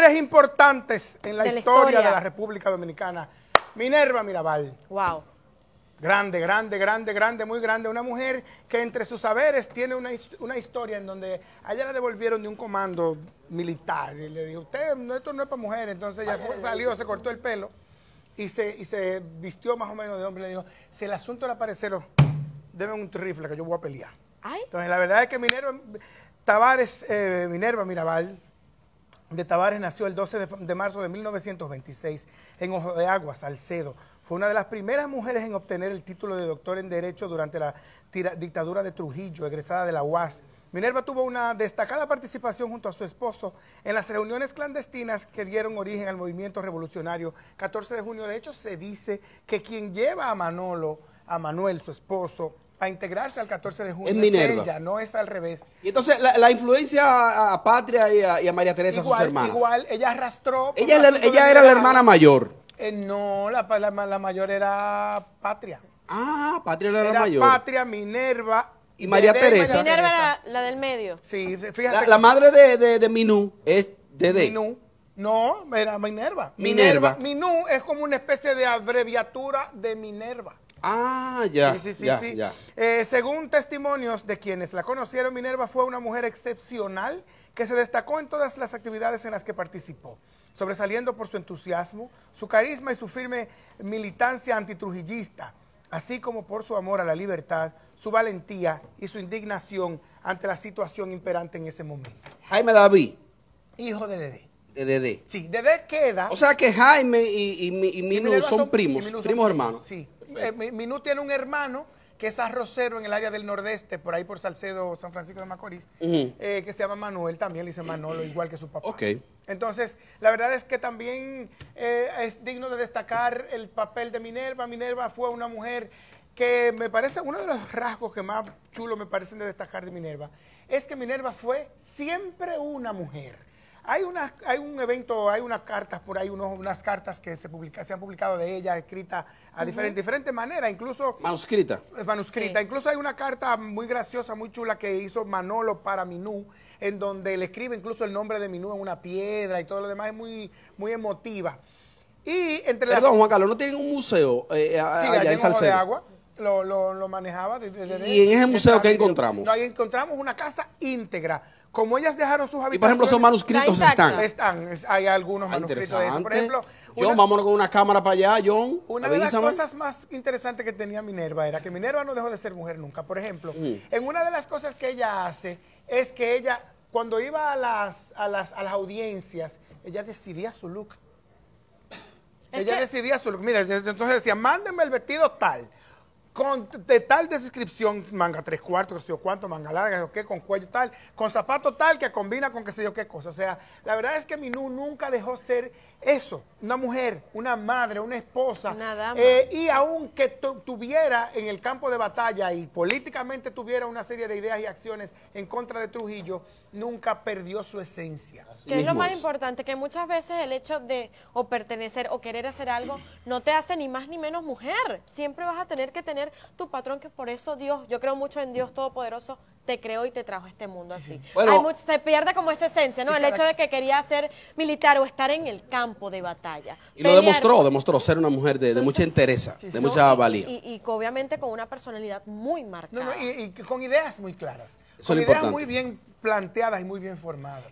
Mujeres importantes en la historia de la República Dominicana. Minerva Mirabal. Wow. Grande, grande, grande, grande, muy grande. Una mujer que entre sus saberes tiene una historia en donde a ella la devolvieron de un comando militar. Y le dijo, usted, esto no es para mujeres. Entonces ella salió, se cortó el pelo y se vistió más o menos de hombre. Le dijo, si el asunto era pareceros, deme un rifle que yo voy a pelear. ¿Ay? Entonces la verdad es que Minerva Mirabal de Tavárez nació el 12 de marzo de 1926 en Ojo de Aguas, Salcedo. Fue una de las primeras mujeres en obtener el título de doctor en Derecho durante la dictadura de Trujillo, egresada de la UAS. Minerva tuvo una destacada participación junto a su esposo en las reuniones clandestinas que dieron origen al movimiento revolucionario 14 de junio. De hecho, se dice que quien lleva a Manuel, su esposo, a integrarse al 14 de junio es ella, no es al revés. Y entonces la influencia a Patria y a María Teresa, igual, sus hermanas. Igual, ella arrastró... Ella era la hermana mayor. No, la mayor era Patria. Ah, Patria era la mayor. Patria, Minerva... Y María Teresa. Minerva era la del medio. Sí, fíjate. La madre de Minú es Dedé. Minú. No, era Minerva. Minerva. Minú es como una especie de abreviatura de Minerva. Ah, ya. Sí, sí, sí. Ya, sí. Ya. Según testimonios de quienes la conocieron, Minerva fue una mujer excepcional que se destacó en todas las actividades en las que participó, sobresaliendo por su entusiasmo, su carisma y su firme militancia antitrujillista, así como por su amor a la libertad, su valentía y su indignación ante la situación imperante en ese momento. Jaime David. Hijo de Dedé. De Dedé. Sí, Dedé queda... O sea que Jaime y Minú son primos hermanos. Sí. Minú tiene un hermano que es arrocero en el área del nordeste, por ahí por Salcedo, San Francisco de Macorís, que se llama Manuel, también le dice Manolo, igual que su papá. Okay. Entonces, la verdad es que también es digno de destacar el papel de Minerva. Minerva fue una mujer que me parece, uno de los rasgos que más chulos me parecen de destacar de Minerva, es que Minerva fue siempre una mujer. Hay unas cartas por ahí, unas cartas que se han publicado de ella, escritas a diferentes maneras, incluso... Manuscrita. Sí. Incluso hay una carta muy graciosa, muy chula, que hizo Manolo para Minú, en donde le escribe incluso el nombre de Minú en una piedra y todo lo demás, es muy, muy emotiva. Y entre las... Perdón, Juan Carlos, ¿no tienen un museo allá en Salcedo? Sí, allá en Ojo de Agua. Lo manejaba desde ¿Y en ese museo qué encontramos? No, ahí encontramos una casa íntegra. Como ellas dejaron sus habitaciones... Y por ejemplo, son manuscritos, están. Hay algunos manuscritos de eso. Por ejemplo... John, vámonos con una cámara para allá, John. Una de las cosas más interesantes que tenía Minerva era que Minerva no dejó de ser mujer nunca. Por ejemplo, en una de las cosas que ella hace es que ella, cuando iba a las audiencias, ella decidía su look. Mira, entonces decía, mándenme el vestido tal, de tal descripción, manga 3/4, qué sé yo cuánto, manga larga, qué sé yo qué, con cuello tal, con zapato tal, que combina con qué sé yo qué cosa. O sea, la verdad es que Minú nunca dejó ser eso, una mujer, una madre, una esposa. Una dama. Y aunque tuviera en el campo de batalla y políticamente tuviera una serie de ideas y acciones en contra de Trujillo, nunca perdió su esencia. Que es lo más importante, que muchas veces el hecho de o pertenecer o querer hacer algo no te hace ni más ni menos mujer. Siempre vas a tener que tener tu patrón, que por eso Dios, yo creo mucho en Dios Todopoderoso, te creó y te trajo a este mundo así. Sí. Bueno, se pierde como esa esencia, ¿no? El hecho de que quería ser militar o estar en el campo de batalla. Y pelear. Lo demostró ser una mujer de mucha entereza, de mucha valía. Y obviamente con una personalidad muy marcada. No, y con ideas muy claras. Eso con ideas muy bien planteadas y muy bien formadas.